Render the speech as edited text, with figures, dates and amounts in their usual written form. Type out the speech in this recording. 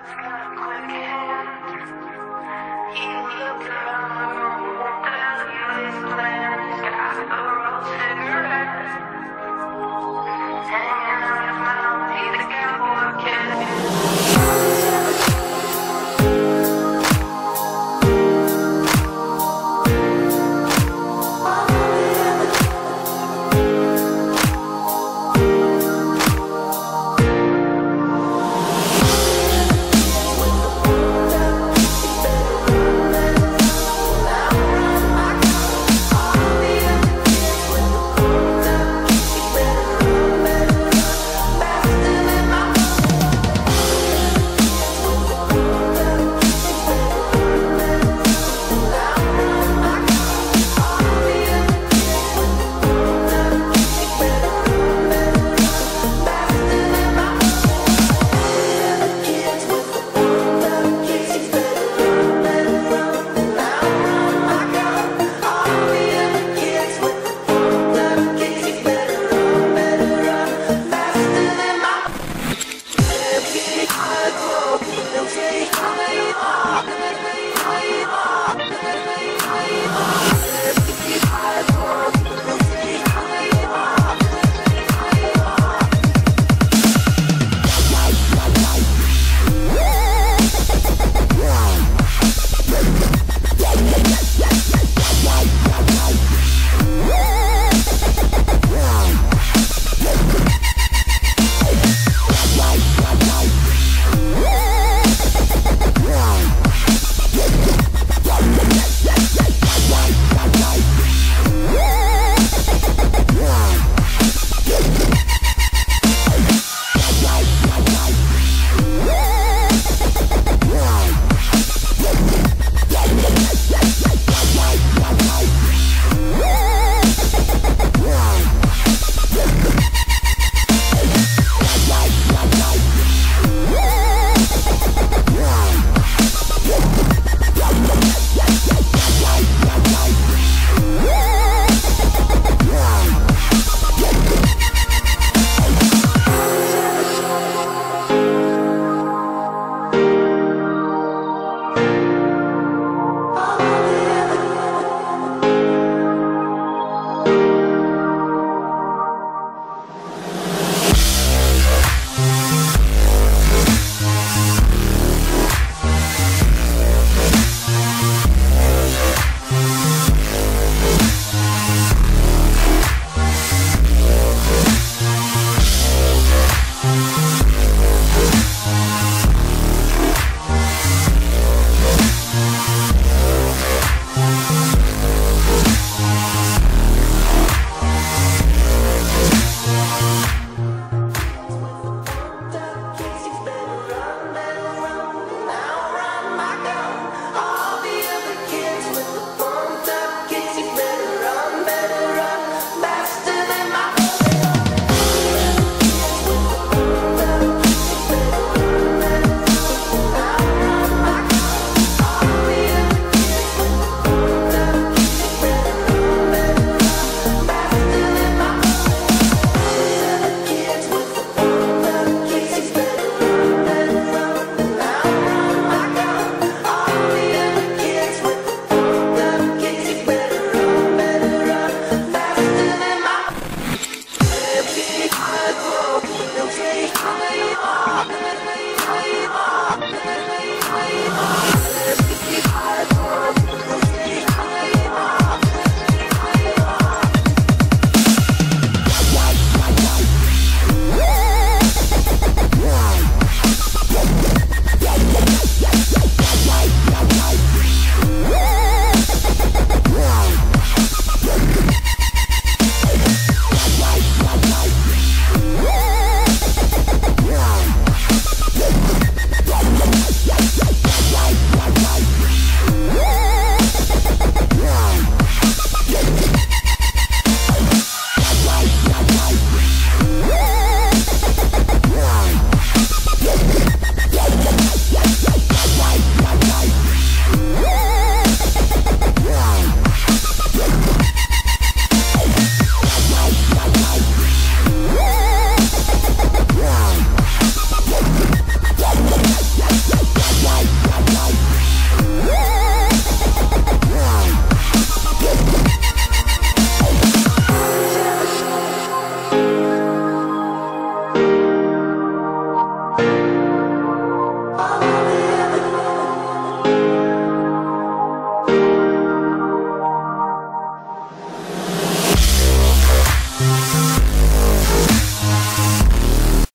I